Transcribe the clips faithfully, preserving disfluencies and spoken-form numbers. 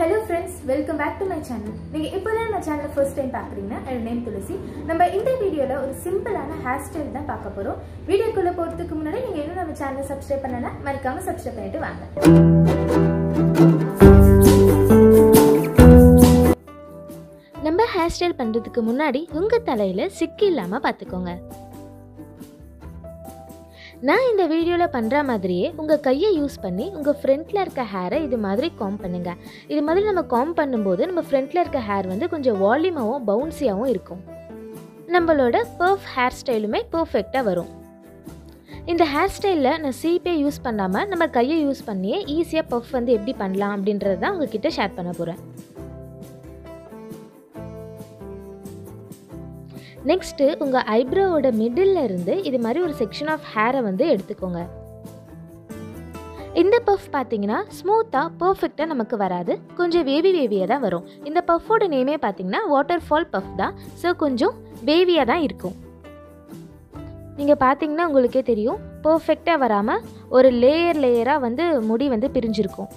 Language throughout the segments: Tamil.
Hello friends, welcome back to my channel. If you are my channel first time, I am named Tulasi. We will see this video a simple hairstyle. If you want to subscribe to my channel, subscribe to my நம்ம ஹேர் ஸ்டைல் பண்றதுக்கு முன்னாடி உங்க தலையில சிக்கு இல்லாம பாத்துக்கோங்க. நான் இந்த வீடியோல பண்ற மாதிரியே உங்க கையை யூஸ் பண்ணி உங்க ஃப்ரண்ட்ல இருக்க ஹேரை இது மாதிரி காம்ப் பண்ணுங்க. இது மாதிரி நம்ம காம்ப் பண்ணும்போது நம்ம ஃப்ரண்ட்ல இருக்க ஹேர் வந்து கொஞ்சம் வால்யூமாவும் பவுன்சியாவும் இருக்கும். நம்மளோட பர்ஃப் ஹேர் ஸ்டைலுமே பெர்ஃபெக்ட்டா வரும். இந்த ஹேர் ஸ்டைல்ல நான் சீப்பே யூஸ் பண்ணாம நம்ம கையை யூஸ் பண்ணியே ஈஸியா பஃப் வந்து எப்படி பண்ணலாம் அப்படின்றத தான் உங்ககிட்ட ஷேர் பண்ண போறேன். நெக்ஸ்ட்டு உங்கள் ஐப்ரோவோட மிடில் இருந்து இது மாதிரி ஒரு செக்ஷன் ஆஃப் ஹேரை வந்து எடுத்துக்கோங்க. இந்த பஃப் பார்த்தீங்கன்னா ஸ்மூத்தாக பர்ஃபெக்டாக நமக்கு வராது, கொஞ்சம் வேவி வேவியாக தான் வரும். இந்த பஃபோட நேமே பார்த்தீங்கன்னா வாட்டர் ஃபால் பஃப் தான். ஸோ கொஞ்சம் வேவியாக தான் இருக்கும். நீங்கள் பார்த்தீங்கன்னா உங்களுக்கே தெரியும், பர்ஃபெக்டாக வராமல் ஒரு லேயர் லேயராக வந்து முடி வந்து பிரிஞ்சிருக்கும்.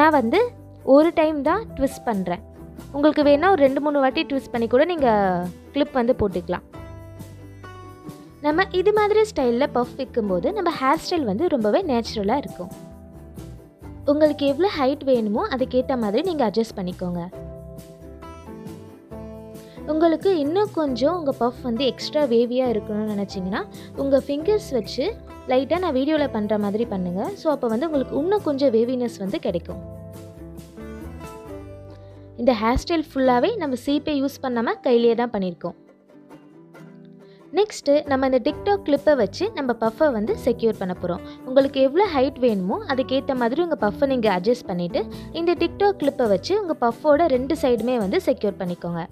நான் வந்து ஒரு டைம் தான் ட்விஸ்ட் பண்ணுறேன். உங்களுக்கு வேணால் ஒரு ரெண்டு மூணு வாட்டி ட்விஸ்ட் பண்ணி கூட நீங்கள் கிளிப் வந்து போட்டுக்கலாம். நம்ம இது மாதிரி ஸ்டைலில் பஃப் வைக்கும்போது நம்ம ஹேர் ஸ்டைல் வந்து ரொம்பவே நேச்சுரலாக இருக்கும். உங்களுக்கு எவ்வளோ ஹைட் வேணுமோ அதுக்கேற்ற மாதிரி நீங்கள் அட்ஜஸ்ட் பண்ணிக்கோங்க. உங்களுக்கு இன்னும் கொஞ்சம் உங்கள் பஃப் வந்து எக்ஸ்ட்ரா வேவியாக இருக்கணும்னு நினச்சிங்கன்னா உங்கள் ஃபிங்கர்ஸ் வச்சு லைட்டாக நான் வீடியோவில் பண்ணுற மாதிரி பண்ணுங்கள். ஸோ அப்போ வந்து உங்களுக்கு இன்னும் கொஞ்சம் வேவினஸ் வந்து கிடைக்கும். இந்த ஹேர் ஸ்டைல் ஃபுல்லாகவே நம்ம சீப்பை யூஸ் பண்ணாமல் கையிலே தான் பண்ணியிருக்கோம். நெக்ஸ்ட்டு நம்ம இந்த டிக்டாக் கிளிப்பை வச்சு நம்ம பஃப்பை வந்து செக்யூர் பண்ண போகிறோம். உங்களுக்கு எவ்வளோ ஹைட் வேணுமோ அதுக்கேற்ற மாதிரி உங்கள் பஃப்பை நீங்கள் அட்ஜஸ்ட் பண்ணிவிட்டு இந்த டிக்டாக் கிளிப்பை வச்சு உங்கள் பஃப்போட ரெண்டு சைடுமே வந்து செக்யூர் பண்ணிக்கோங்க.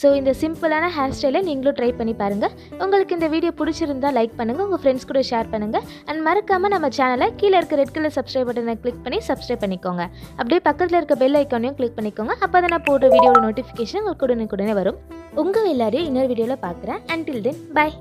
ஸோ இந்த சிம்பிளான ஹேர் ஸ்டைலை நீங்களும் ட்ரை பண்ணி பாருங்கள். உங்களுக்கு இந்த வீடியோ பிடிச்சிருந்தால் லைக் பண்ணுங்கள், உங்கள் ஃப்ரெண்ட்ஸ் கூட ஷேர் பண்ணுங்கள். அண்ட் மறக்காமல் நம்ம சேனலை கீழே இருக்க ரெட் கலர் சப்ஸ்கிரைப் பட்டனை கிளிக் பண்ணி சப்ஸ்கிரைப் பண்ணிக்கோங்க. அப்படியே பக்கத்தில் இருக்க பெல் ஐக்கானையும் கிளிக் பண்ணிக்கோங்க. அப்போ தான் நான் போடுற வீடியோட நோட்டிஃபிகேஷன் உங்களுக்கு உடனே உடனே வரும். உங்கள் எல்லாரையும் இன்னொரு வீடியோவில் பார்க்குறேன். அண்டில் தென், பாய்.